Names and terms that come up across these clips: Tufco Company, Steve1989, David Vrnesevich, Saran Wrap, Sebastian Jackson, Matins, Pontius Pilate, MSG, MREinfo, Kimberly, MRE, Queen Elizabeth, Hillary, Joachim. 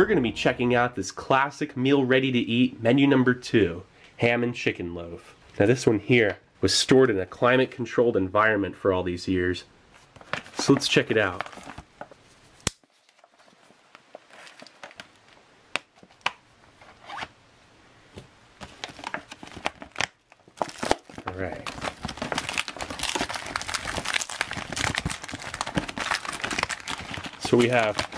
we're going to be checking out this classic meal ready to eat, menu number 2, ham and chicken loaf. Now this one here was stored in a climate controlled environment for all these years. So let's check it out. Alright. So we have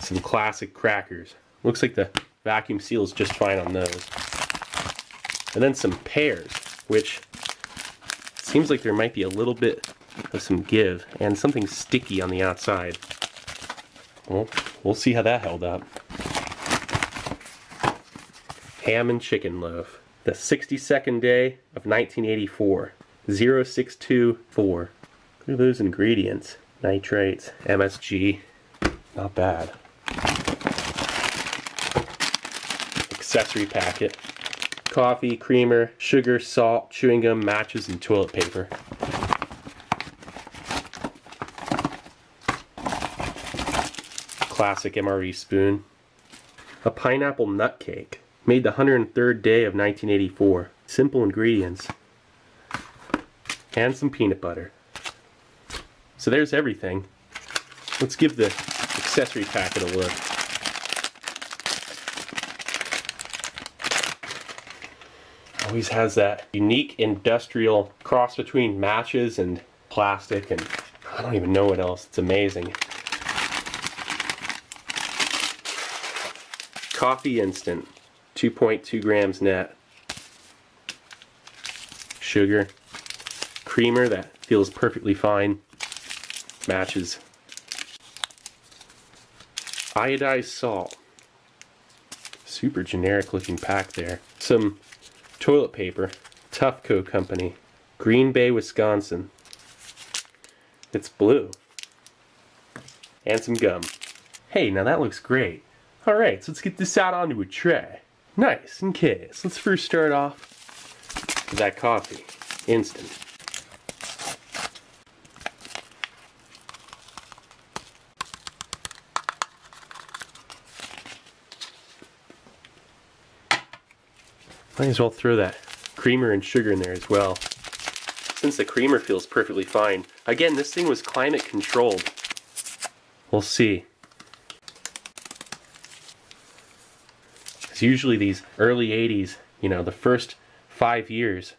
some classic crackers. Looks like the vacuum seals just fine on those. And then some pears, which seems like there might be a little bit of some give and something sticky on the outside. Well, we'll see how that held up. Ham and chicken loaf. The 62nd day of 1984. 0624. Look at those ingredients. Nitrates, MSG. Not bad. Accessory packet. Coffee, creamer, sugar, salt, chewing gum, matches, and toilet paper. Classic MRE spoon. A pineapple nut cake. Made the 103rd day of 1984. Simple ingredients. And some peanut butter. So there's everything. Let's give the accessory packet a look. Always has that unique industrial cross between matches and plastic, and I don't even know what else. It's amazing. Coffee instant, 2.2 grams net. Sugar. Creamer, that feels perfectly fine. Matches. Iodized salt. Super generic looking pack there. Some toilet paper. Tufco Company. Green Bay, Wisconsin. It's blue. And some gum. Hey, now that looks great. Alright, so let's get this out onto a tray. Nice, in case. Let's first start off with that coffee. Instant. Might as well throw that creamer and sugar in there as well. Since the creamer feels perfectly fine. Again, this thing was climate controlled. We'll see. Usually these early 80s, you know, the first 5 years,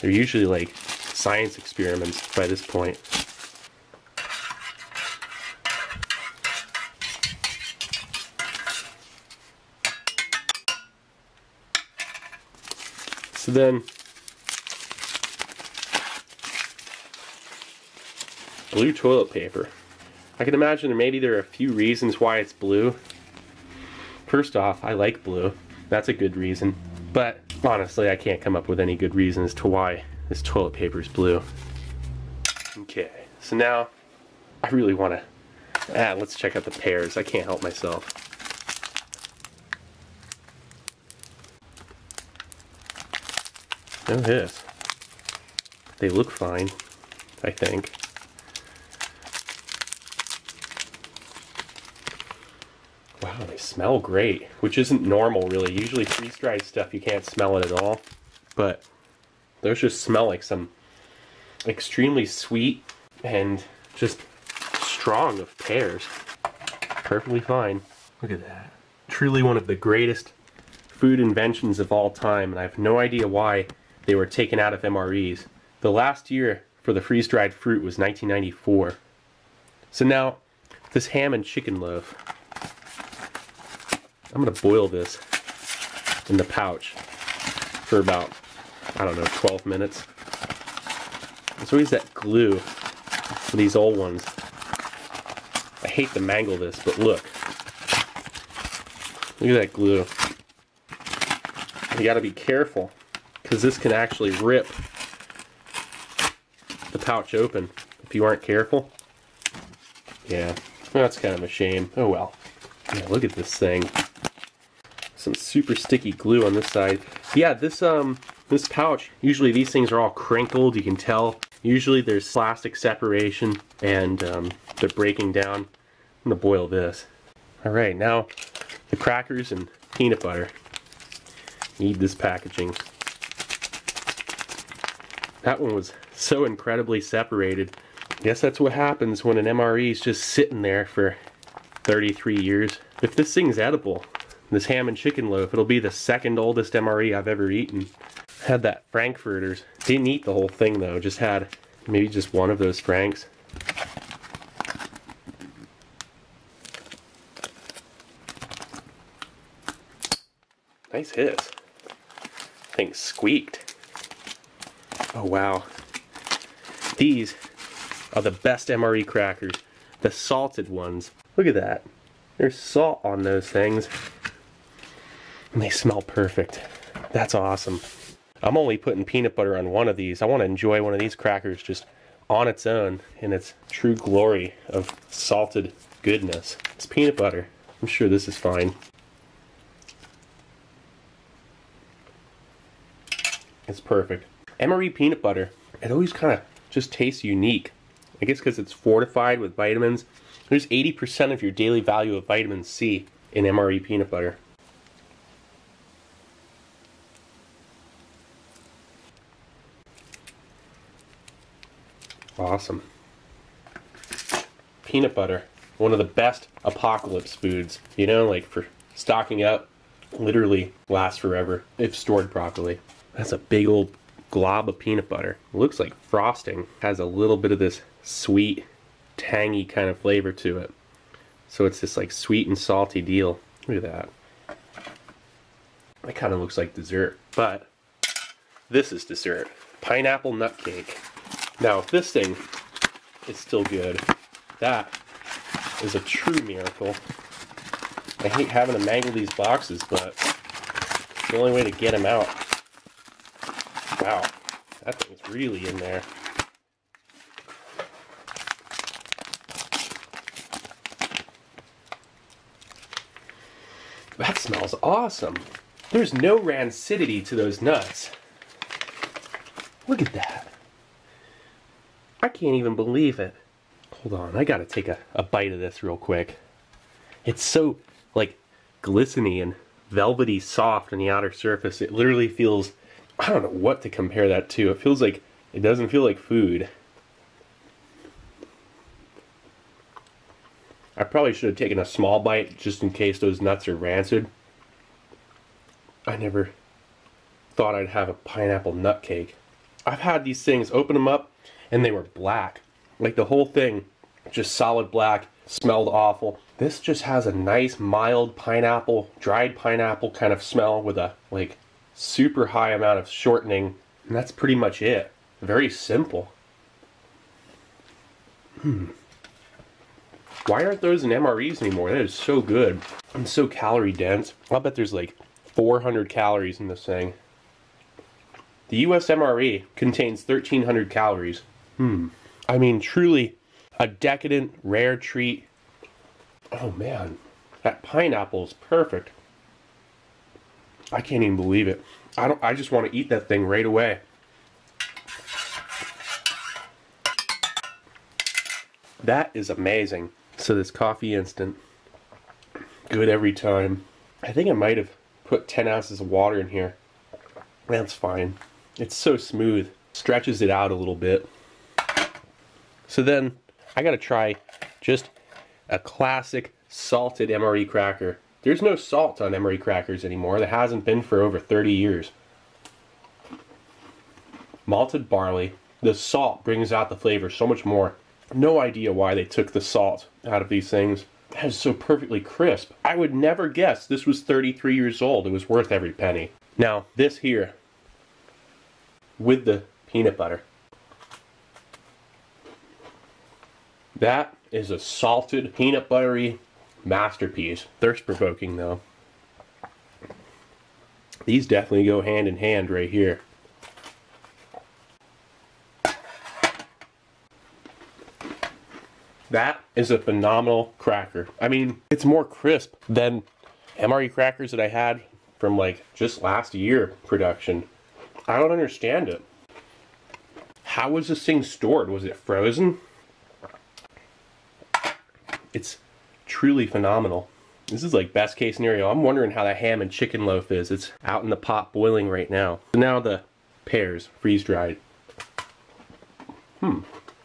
they're usually like science experiments by this point. So then, blue toilet paper. I can imagine maybe there are a few reasons why it's blue. First off, I like blue. That's a good reason. But honestly, I can't come up with any good reason as to why this toilet paper is blue. Okay, so now I really want to... let's check out the pears. I can't help myself. Oh, yes. They look fine, I think. Wow, they smell great, which isn't normal really. Usually freeze-dried stuff, you can't smell it at all. But those just smell like some extremely sweet and just strong of pears. Perfectly fine. Look at that. Truly one of the greatest food inventions of all time, and I have no idea why they were taken out of MREs. The last year for the freeze-dried fruit was 1994. So now, this ham and chicken loaf. I'm going to boil this in the pouch for about, I don't know, 12 minutes. There's always that glue for these old ones. I hate to mangle this, but look. Look at that glue. You got to be careful, because this can actually rip the pouch open if you aren't careful. Yeah, that's kind of a shame. Oh well. Yeah, look at this thing. Some super sticky glue on this side. Yeah, this pouch, usually these things are all crinkled, you can tell. Usually there's plastic separation and they're breaking down. I'm gonna boil this. Alright, now the crackers and peanut butter. Need this packaging. That one was so incredibly separated. I guess that's what happens when an MRE is just sitting there for 33 years. If this thing's edible, this ham and chicken loaf, it'll be the second oldest MRE I've ever eaten. Had that Frankfurters. Didn't eat the whole thing though, just had maybe just one of those Franks. Nice hiss. Thing squeaked. Oh wow. These are the best MRE crackers. The salted ones. Look at that. There's salt on those things. And they smell perfect. That's awesome. I'm only putting peanut butter on one of these. I want to enjoy one of these crackers just on its own in its true glory of salted goodness. It's peanut butter. I'm sure this is fine. It's perfect. MRE peanut butter, it always kind of just tastes unique. I guess because it's fortified with vitamins. There's 80% of your daily value of vitamin C in MRE peanut butter. Awesome. Peanut butter, one of the best apocalypse foods, you know, like for stocking up, literally lasts forever if stored properly. That's a big old glob of peanut butter. It looks like frosting. Has a little bit of this sweet, tangy kind of flavor to it. So it's this like sweet and salty deal. Look at that. That kind of looks like dessert, but this is dessert. Pineapple nut cake. Now if this thing is still good, that is a true miracle. I hate having to mangle these boxes, but it's the only way to get them out. Wow, that thing's really in there. That smells awesome. There's no rancidity to those nuts. Look at that. I can't even believe it. Hold on, I gotta take a bite of this real quick. It's so, like, glistening and velvety soft on the outer surface. It literally feels... I don't know what to compare that to. It feels like, it doesn't feel like food. I probably should have taken a small bite just in case those nuts are rancid. I never thought I'd have a pineapple nut cake. I've had these things, open them up, and they were black. Like the whole thing, just solid black, smelled awful. This just has a nice, mild pineapple, dried pineapple kind of smell with a, like, super high amount of shortening, and that's pretty much it. Very simple. Why aren't those in MREs anymore? That is so good. I'm so calorie dense. I'll bet there's like 400 calories in this thing. The US MRE contains 1,300 calories. I mean, truly a decadent, rare treat. Oh man, that pineapple is perfect. I can't even believe it. I just want to eat that thing right away. That is amazing. So this coffee instant, good every time. I think I might have put 10 ounces of water in here. That's fine. It's so smooth. Stretches it out a little bit. So then I gotta try just a classic salted MRE cracker. There's no salt on MRE crackers anymore. There hasn't been for over 30 years. Malted barley. The salt brings out the flavor so much more. No idea why they took the salt out of these things. That is so perfectly crisp. I would never guess this was 33 years old. It was worth every penny. Now, this here, with the peanut butter. That is a salted, peanut buttery masterpiece. Thirst-provoking though. These definitely go hand in hand right here. That is a phenomenal cracker. I mean, it's more crisp than MRE crackers that I had from like just last year production. I don't understand it. How was this thing stored? Was it frozen? It's truly phenomenal. This is like best case scenario. I'm wondering how the ham and chicken loaf is. It's out in the pot boiling right now. So now the pears, freeze dried.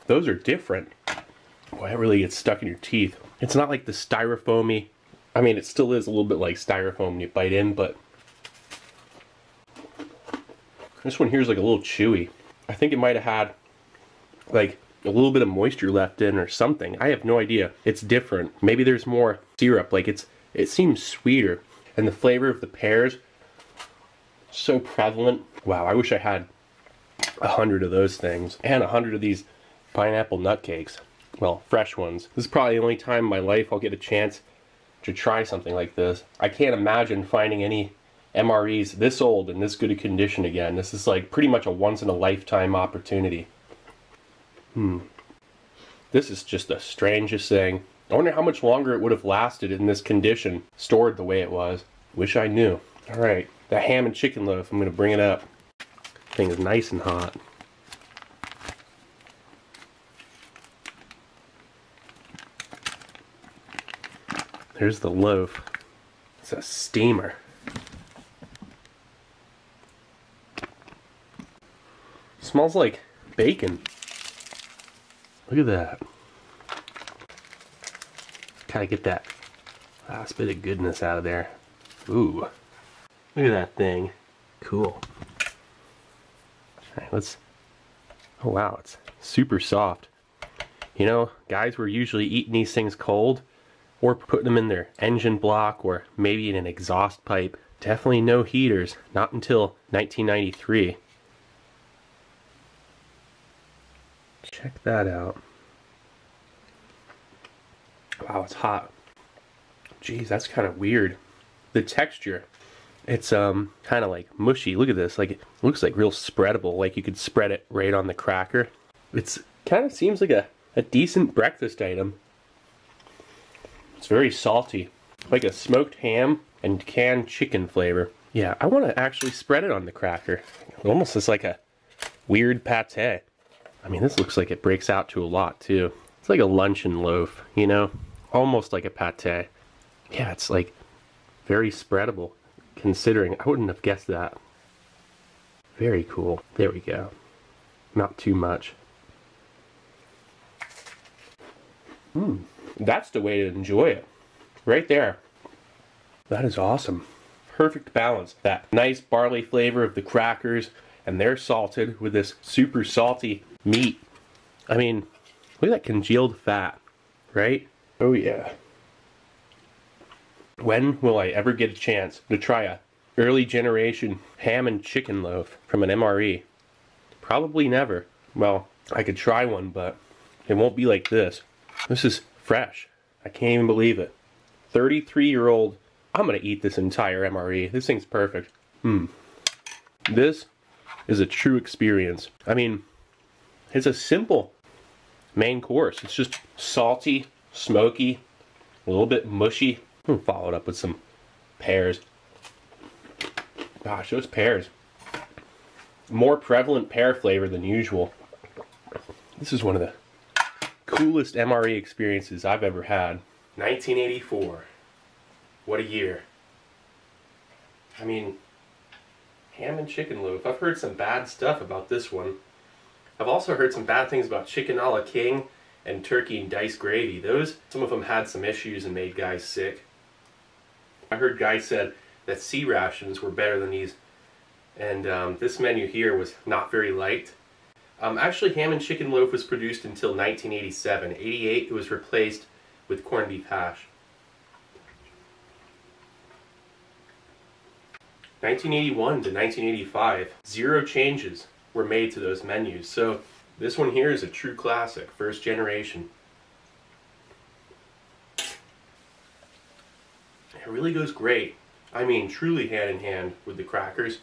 Those are different. Boy, that really gets stuck in your teeth. It's not like the styrofoamy. I mean, it still is a little bit like styrofoam when you bite in, but this one here is like a little chewy. I think it might have had like a little bit of moisture left in or something. I have no idea. It's different. Maybe there's more syrup. Like it seems sweeter. And the flavor of the pears, so prevalent. Wow, I wish I had 100 of those things and 100 of these pineapple nut cakes. Well, fresh ones. This is probably the only time in my life I'll get a chance to try something like this. I can't imagine finding any MREs this old and this good a condition again. This is like pretty much a once in a lifetime opportunity. This is just the strangest thing. I wonder how much longer it would have lasted in this condition, stored the way it was. Wish I knew. Alright, the ham and chicken loaf, I'm gonna bring it up. Thing is nice and hot. There's the loaf. It's a steamer. Smells like bacon. Look at that. Gotta get that last bit of goodness out of there. Ooh. Look at that thing. Cool. Alright, let's... Oh wow, it's super soft. You know, guys were usually eating these things cold or putting them in their engine block or maybe in an exhaust pipe. Definitely no heaters, not until 1993. Check that out. Wow, it's hot. Jeez, that's kind of weird. The texture, it's kind of like mushy. Look at this, like it looks like real spreadable, like you could spread it right on the cracker. It's kind of seems like a decent breakfast item. It's very salty, like a smoked ham and canned chicken flavor. Yeah, I want to actually spread it on the cracker. It almost is like a weird pate. I mean, this looks like it breaks out to a lot too. It's like a luncheon loaf, you know, almost like a pate. Yeah, it's like very spreadable considering. I wouldn't have guessed that. Very cool. There we go. Not too much. That's the way to enjoy it. Right there. That is awesome. Perfect balance. That nice barley flavor of the crackers, and they're salted with this super salty meat. I mean, look at that congealed fat, right? Oh yeah. When will I ever get a chance to try a early generation ham and chicken loaf from an MRE? Probably never. Well, I could try one, but it won't be like this. This is fresh. I can't even believe it. 33-year-old. I'm gonna eat this entire MRE. This thing's perfect. This is a true experience. I mean, it's a simple main course. It's just salty, smoky, a little bit mushy. I'm gonna follow it up with some pears. Gosh, those pears. More prevalent pear flavor than usual. This is one of the coolest MRE experiences I've ever had. 1984. What a year. I mean, ham and chicken loaf. I've heard some bad stuff about this one. I've also heard some bad things about chicken a la king and turkey and diced gravy. Those, some of them had some issues and made guys sick. I heard guys said that sea rations were better than these, and this menu here was not very liked. Actually, ham and chicken loaf was produced until 1987. 88, it was replaced with corned beef hash. 1981 to 1985, 0 changes were made to those menus. So this one here is a true classic, first generation. It really goes great. I mean, truly hand in hand with the crackers.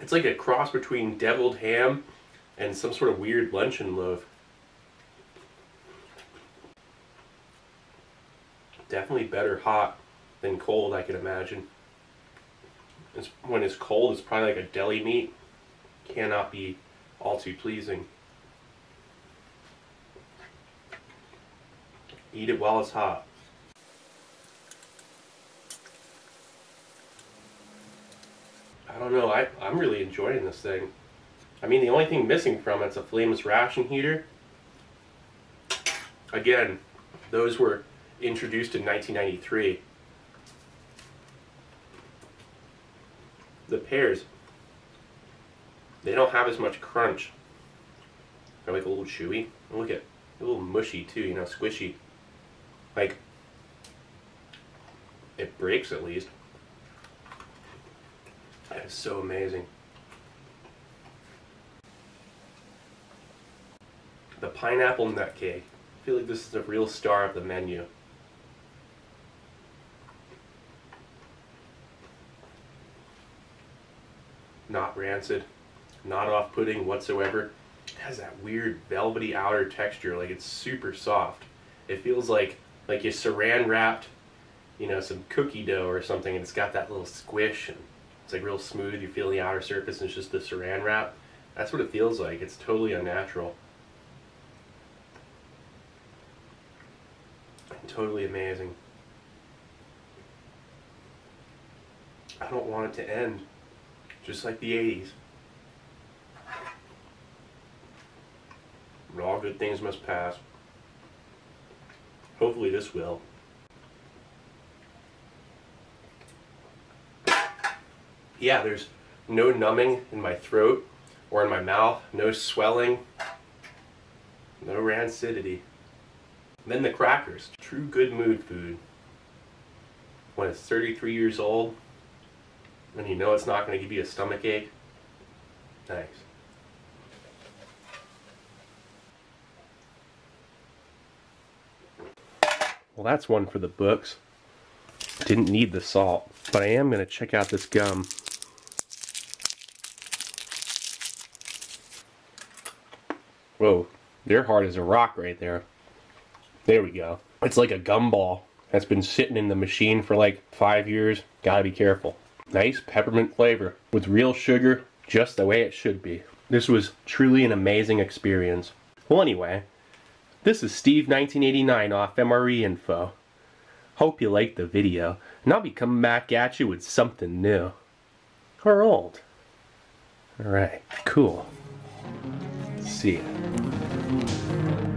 It's like a cross between deviled ham and some sort of weird luncheon loaf. Definitely better hot than cold, I can imagine. When it's cold, it's probably like a deli meat. Cannot be all too pleasing. Eat it while it's hot. I don't know, I'm really enjoying this thing. I mean, the only thing missing from it's a flameless ration heater. Again, those were introduced in 1993. The pears, they don't have as much crunch. They're like a little chewy. Look at, a little mushy too, you know, squishy. Like, it breaks at least. That is so amazing. The pineapple nut cake. I feel like this is the real star of the menu. Not rancid, not off-putting whatsoever. It has that weird velvety outer texture, like it's super soft. It feels like you saran wrapped, you know, some cookie dough or something, and it's got that little squish, and it's like real smooth. You feel the outer surface, and it's just the saran wrap. That's what it feels like. It's totally unnatural. Totally amazing. I don't want it to end, just like the 80s. But all good things must pass. Hopefully this will. Yeah, there's no numbing in my throat or in my mouth, no swelling, no rancidity. Then the crackers, true good mood food. When it's 33 years old, and you know it's not going to give you a stomach ache. Nice. Well, that's one for the books. Didn't need the salt, but I am going to check out this gum. Whoa, they're hard as a rock right there. There we go. It's like a gumball that's been sitting in the machine for like 5 years. Gotta be careful. Nice peppermint flavor with real sugar, just the way it should be. This was truly an amazing experience. Well, anyway, this is Steve 1989 off MRE Info. Hope you liked the video, and I'll be coming back at you with something new. Or old. Alright, cool. See ya.